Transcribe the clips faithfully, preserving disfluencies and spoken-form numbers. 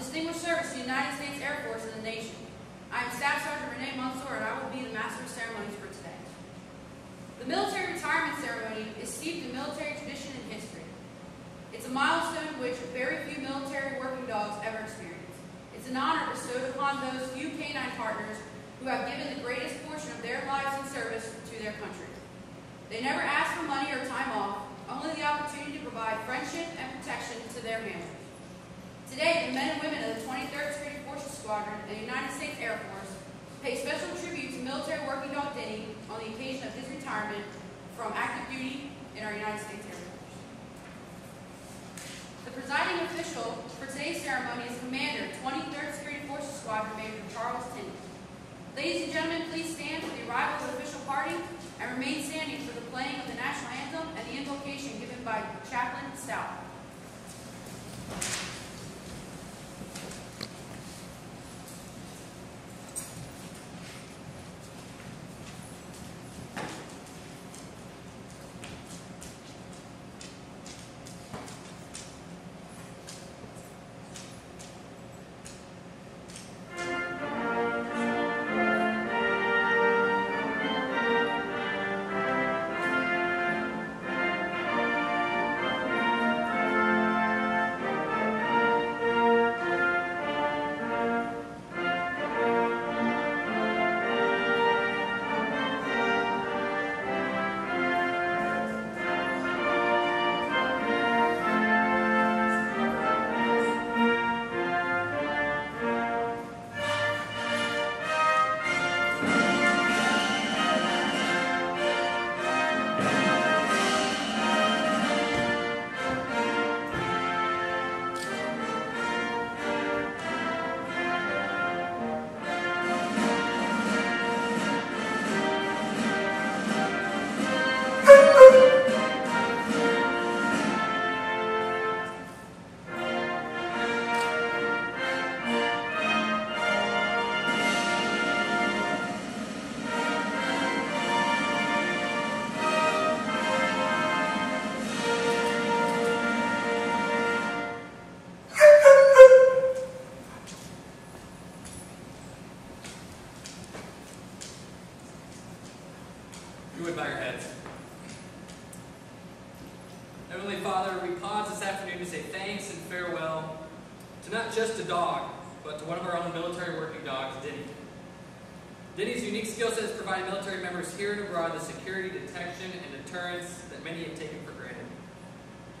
distinguished service to the United States Air Force and the nation. I am Staff Sergeant Renee Monsour, and I will be the Master of Ceremonies for today. The military retirement ceremony is steeped in military tradition and history. It's a milestone which very few military working dogs ever experience. It's an honor bestowed upon those few canine partners who have given the greatest portion of their lives in service to their country. They never ask for money or time off, only the opportunity to provide friendship and protection to their families. Today, the men and women of the twenty-third Security Forces Squadron and the United States Air Force pay special tribute to military working dog Tinney on the occasion of his retirement from active duty in our United States Air Force. The presiding official for today's ceremony is Commander, twenty-third Security Forces Squadron Major Charles Tinney. Ladies and gentlemen, please stand for the arrival of the official party and remain standing for the playing of the national anthem and the invocation given by Chaplain Stout.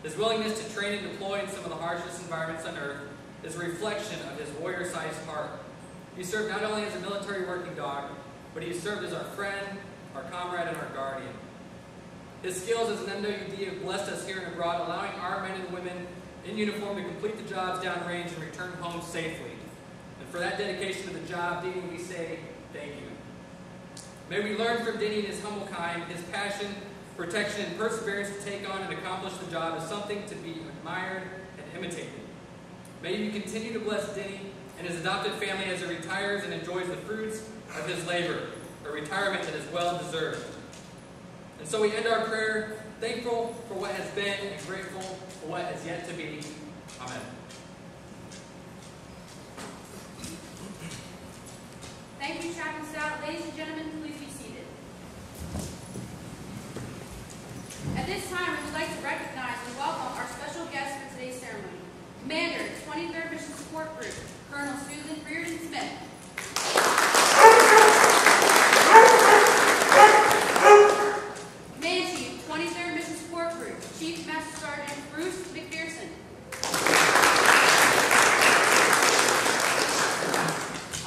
His willingness to train and deploy in some of the harshest environments on Earth is a reflection of his warrior-sized heart. He served not only as a military working dog, but he served as our friend, our comrade, and our guardian. His skills as an M W D have blessed us here and abroad, allowing our men and women in uniform to complete the jobs downrange and return home safely. And for that dedication to the job, Tinney, we say thank you. May we learn from Tinney and his humble kind, his passion, protection, and perseverance to take on and accomplish the job is something to be admired and imitated. May you continue to bless Tinney and his adopted family as he retires and enjoys the fruits of his labor, a retirement that is well deserved. And so we end our prayer thankful for what has been and grateful for what has yet to be. Amen. Thank you, Chaplain Stout. Ladies and gentlemen, please be seated. At this time, we would like to recognize and welcome our special guest for today's ceremony, Commander, twenty-third Mission Support Group, Colonel Susan Reardon Smith. Command Chief, twenty-third Mission Support Group, Chief Master Sergeant Bruce McPherson.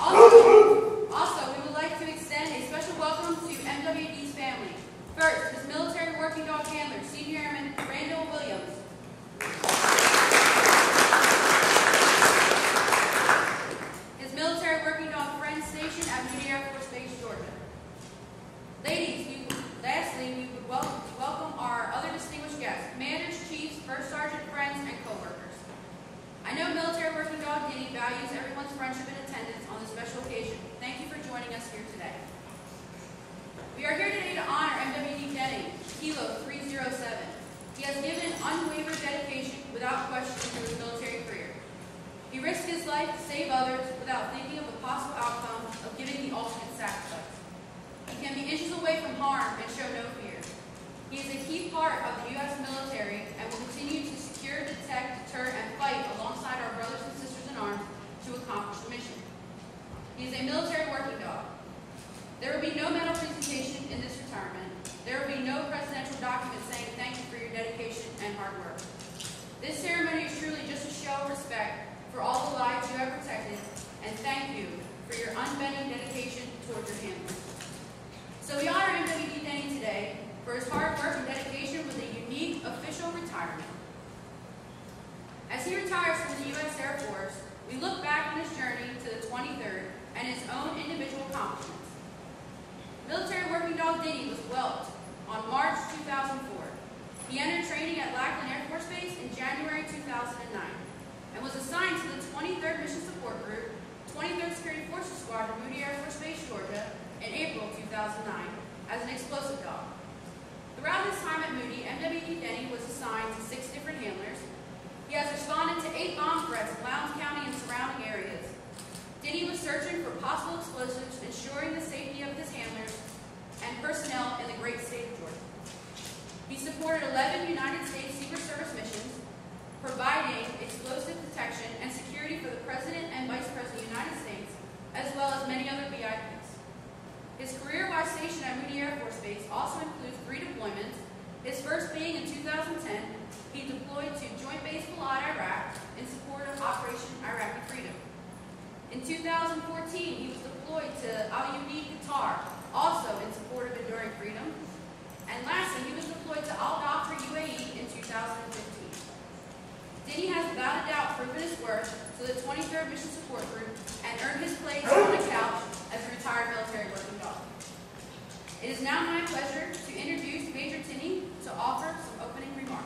Also, also, we would like to extend a special welcome to M W D's family. First, his military working dog handler, Senior Airman Randall Williams. His military working dog friend stationed at Moody Air Force Base, Georgia. Ladies, we, lastly, we would welcome, welcome our other distinguished guests, commanders, chiefs, first sergeant friends, and co-workers. I know military working dog Tinney values everyone's friendship and attendance on this special occasion. Thank you for joining us here today. We are here today to honor M W D Tinney, Kilo three oh seven. He has given unwavering dedication without question to his military career. He risked his life save others without thinking of the possible outcome of giving the ultimate sacrifice. He can be inches away from harm and show no fear. He is a key part of the U S military and will continue to secure, detect, deter, and fight alongside our brothers and sisters in arms to accomplish the mission. He is a military working dog. There will be no medal presentation in this retirement. There will be no presidential document saying thank you for your dedication and hard work. This ceremony is truly just a show of respect for all the lives you have protected, and thank you for your unbending dedication toward your family. So we honor M W D Denny today for his hard work and dedication with a unique official retirement. As he retires from the U S Air Force, we look back on his journey to the twenty-third and his own individual accomplishments. Military working dog Diddy was whelped on March two thousand four. He entered training at Lackland Air Force Base in January two thousand nine and was assigned to the twenty-third Mission Support Group, twenty-third Security Forces Squadron, Moody Air Force Base, Georgia, in April two thousand nine as an explosive dog. Throughout his time at Moody, M W D Denny was assigned to six different handlers. He has responded to eight bomb threats in Lowndes County and surrounding areas. Denny was searching for possible explosives, ensuring the safety of his handlers and personnel in the great state of Georgia. He supported eleven United States Secret Service missions, providing explosive detection and security for the President and Vice President of the United States, as well as many other V I Ps. His career while stationed at Moody Air Force Base also includes three deployments, his first being in two thousand ten, he deployed to Joint Base Balad, Iraq, in support of Operation Iraqi Freedom. In two thousand fourteen, he was deployed to al Qatar, also in support of enduring freedom. And lastly, he was deployed to Al Dhafra, U A E, in two thousand fifteen. Denny has without a doubt proven his worth to the twenty-third Mission Support Group and earned his place on the couch as a retired military working dog. It is now my pleasure to introduce Major Tinney to offer some opening remarks.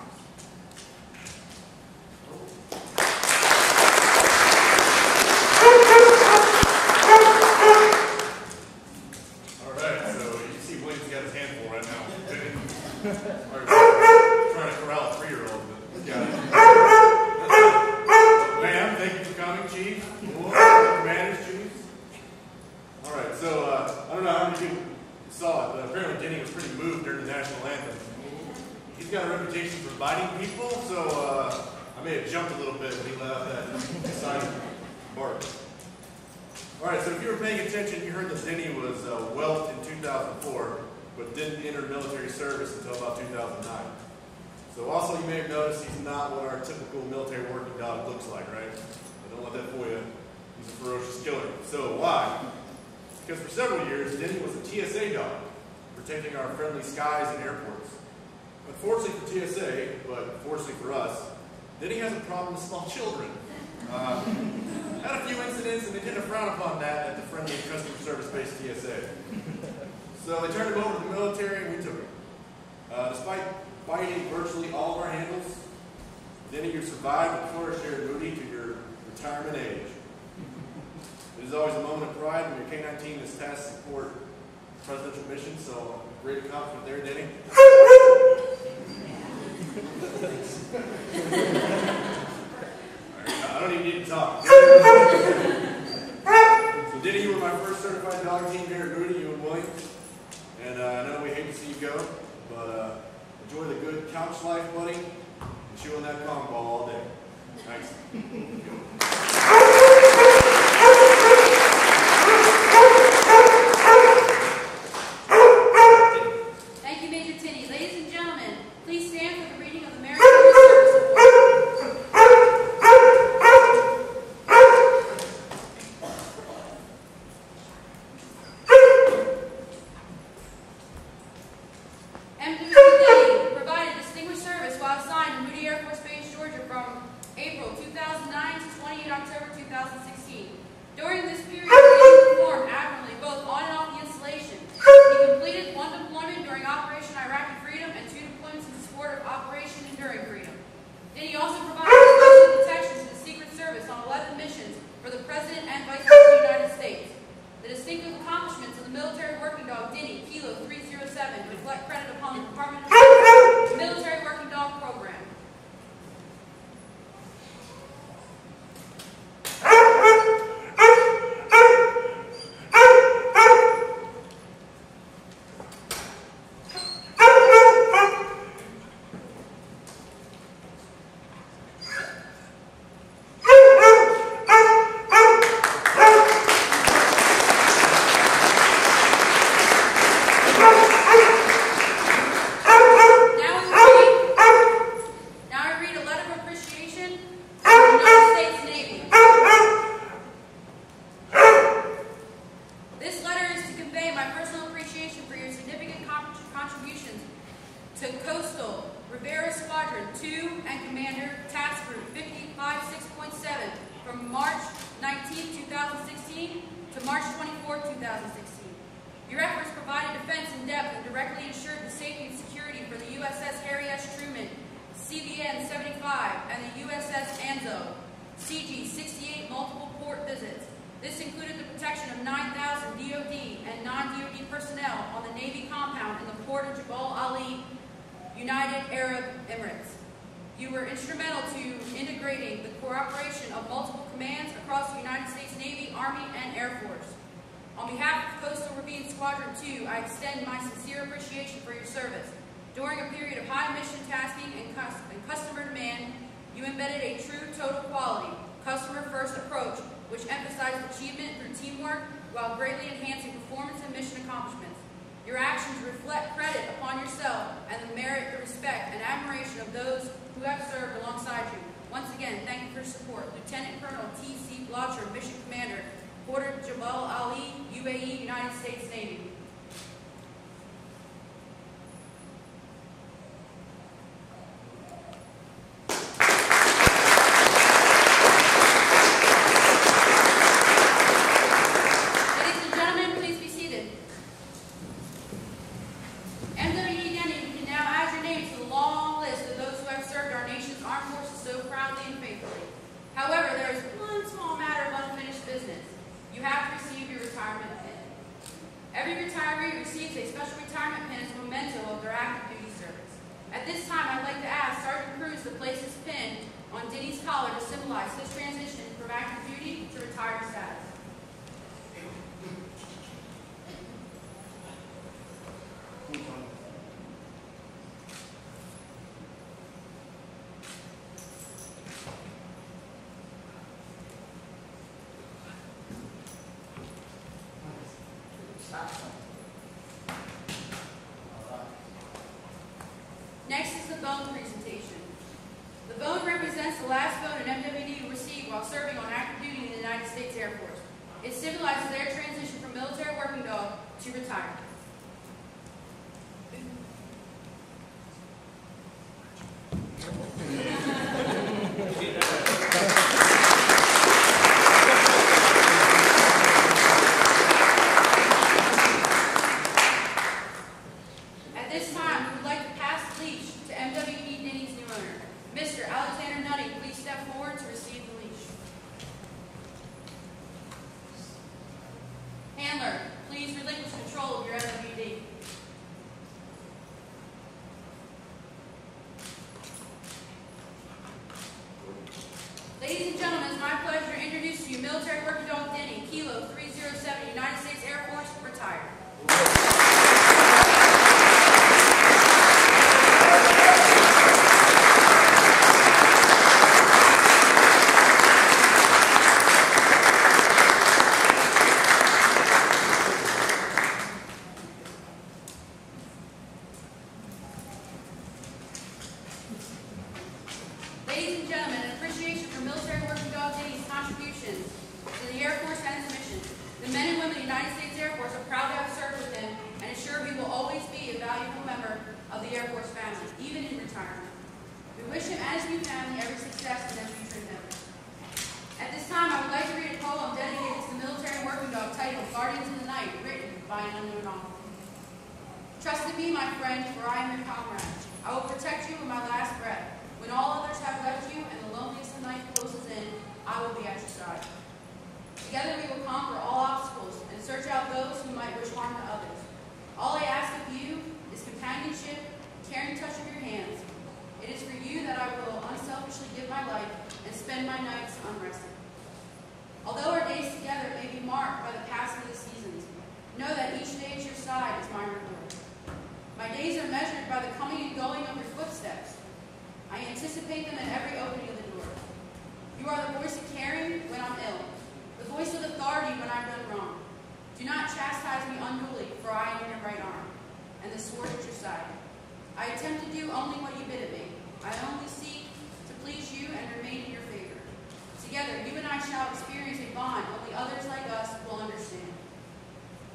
convey my personal appreciation for your significant contributions to Coastal Ravine Squadron two and Commander Task Group fifty-five six point seven from March nineteenth two thousand sixteen to March twenty-fourth two thousand sixteen. Your efforts provided defense in depth and directly ensured the safety and security for the U S S Harry S. Truman, C V N seventy-five, and the U S S Anzo, C G sixty-eight multiple port visits. This included the protection of nine thousand D O D and non-D O D personnel on the Navy compound in the port of Jebel Ali, United Arab Emirates. You were instrumental to integrating the cooperation of multiple commands across the United States Navy, Army, and Air Force. On behalf of Coastal Ravine Squadron two, I extend my sincere appreciation for your service. During a period of high mission tasking and, cus and customer demand, you embedded a true total quality, customer-first approach, which emphasized achievement through teamwork while greatly enhancing performance and mission accomplishments. Your actions reflect credit upon yourself and the merit, the respect, and admiration of those who have served alongside you. Once again, thank you for your support. Lieutenant Colonel T C Blotcher, Mission Commander, Border Jebel Ali, U A E, United States Navy. Next is the bone presentation. The bone represents the last bone an M W D received while serving on active duty in the United States Air Force. It symbolizes their transition from military working dog to retirement.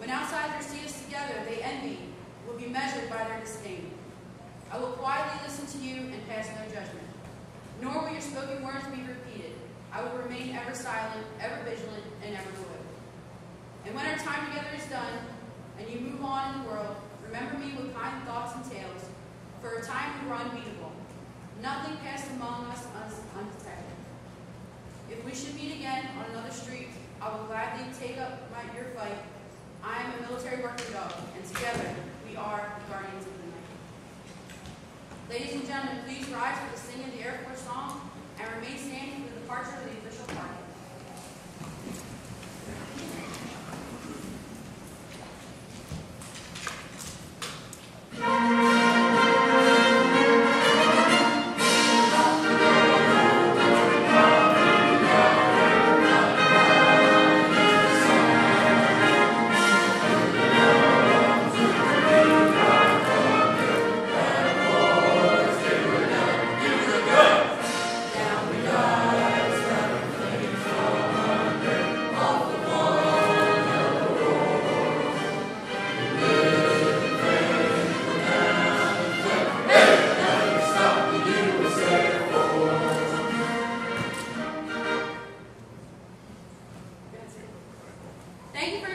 When outside their sea of other they envy will be measured by their disdain. I will quietly listen to you and pass no judgment. Nor will your spoken words be repeated. I will remain ever silent, ever vigilant, and ever loyal. And when our time together is done, and you move on in the world, remember me with kind thoughts and tales, for a time we were unbeatable. Nothing passed among us undetected. If we should meet again on another street, I will gladly take up my, your fight. I am a military working dog, and together we are the guardians of the night. Ladies and gentlemen, please rise for the singing of the Air Force song and remain standing for the departure of the official party. Thank you for